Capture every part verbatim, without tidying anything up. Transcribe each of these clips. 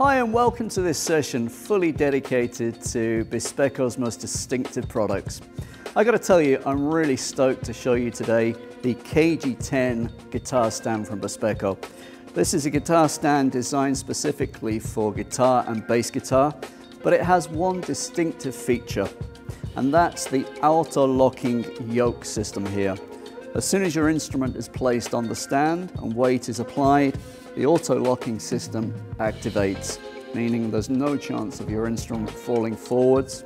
Hi and welcome to this session fully dedicated to Bespeco's most distinctive products. I gotta tell you, I'm really stoked to show you today the K G ten guitar stand from Bespeco. This is a guitar stand designed specifically for guitar and bass guitar, but it has one distinctive feature, and that's the auto-locking yoke system here. As soon as your instrument is placed on the stand and weight is applied, the auto-locking system activates, meaning there's no chance of your instrument falling forwards.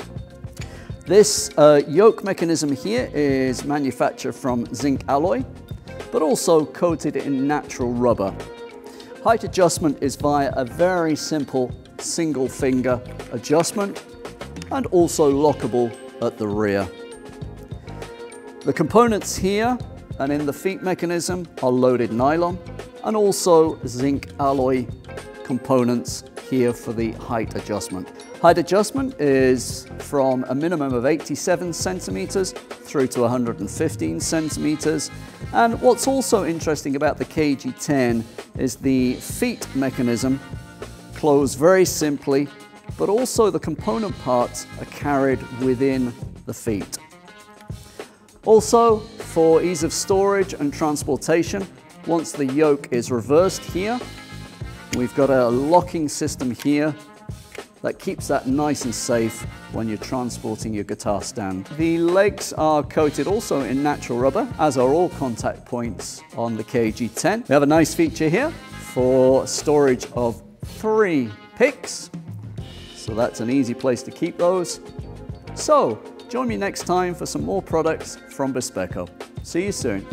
This uh, yoke mechanism here is manufactured from zinc alloy, but also coated in natural rubber. Height adjustment is via a very simple single finger adjustment and also lockable at the rear. The components here and in the feet mechanism are loaded nylon and also zinc alloy components here for the height adjustment. Height adjustment is from a minimum of eighty-seven centimeters through to one hundred fifteen centimeters. And what's also interesting about the K G ten is the feet mechanism closes very simply, but also the component parts are carried within the feet. Also, for ease of storage and transportation, once the yoke is reversed here, we've got a locking system here that keeps that nice and safe when you're transporting your guitar stand. The legs are coated also in natural rubber, as are all contact points on the K G ten. We have a nice feature here for storage of three picks, so that's an easy place to keep those. So, join me next time for some more products from Bespeco. See you soon.